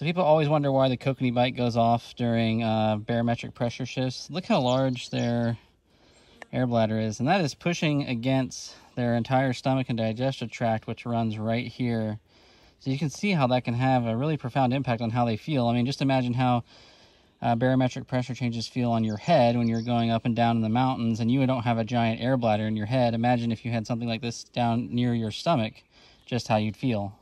So people always wonder why the kokanee bite goes off during barometric pressure shifts. Look how large their air bladder is, and that is pushing against their entire stomach and digestive tract, which runs right here. So you can see how that can have a really profound impact on how they feel. I mean, just imagine how barometric pressure changes feel on your head when you're going up and down in the mountains, and you don't have a giant air bladder in your head. Imagine if you had something like this down near your stomach, just how you'd feel.